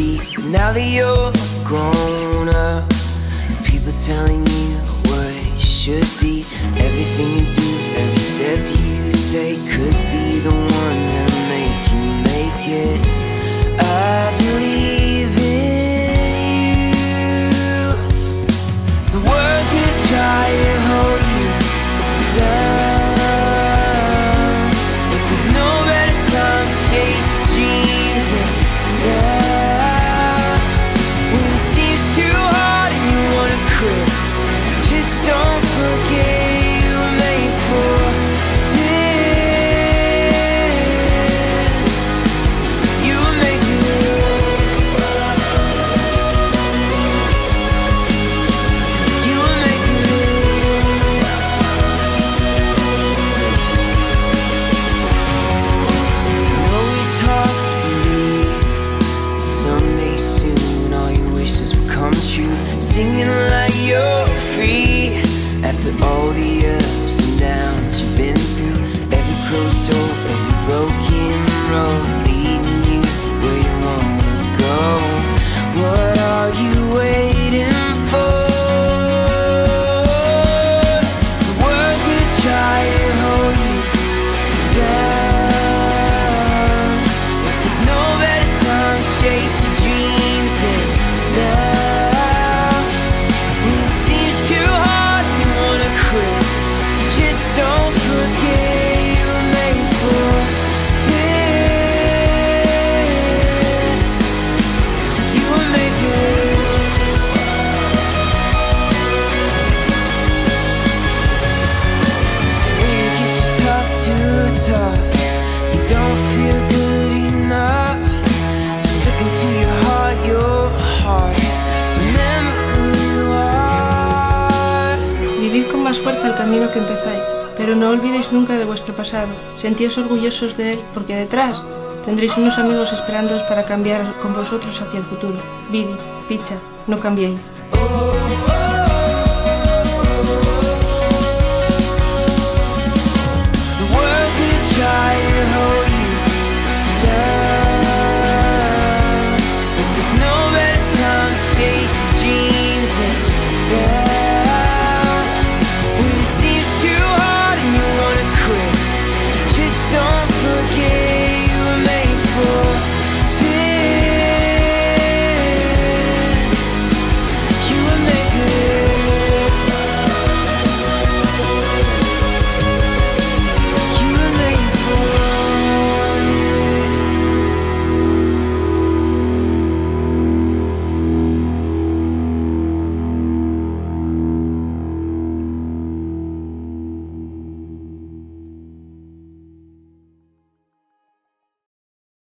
be. Now that you're grown up, people telling you what you should be. Everything you do, every step you take, could be the one that'll make you make it. I believe in you. The world's gonna try and hold you down, but there's no better time to chase your dreams and singing like you're free. After all the ups and downs you've been through, every closed door, every broken road leading you where you wanna go. What are you waiting for? The world's gonna try and hold you down, but there's no better time to chase your dreams than now. Vivid con más fuerza el camino que empezáis, pero no olvidéis nunca de vuestro pasado. Sentíos orgullosos de él, porque detrás tendréis unos amigos esperándoos para cambiar con vosotros hacia el futuro. Vidi, picha, no cambiéis. The world's gonna try.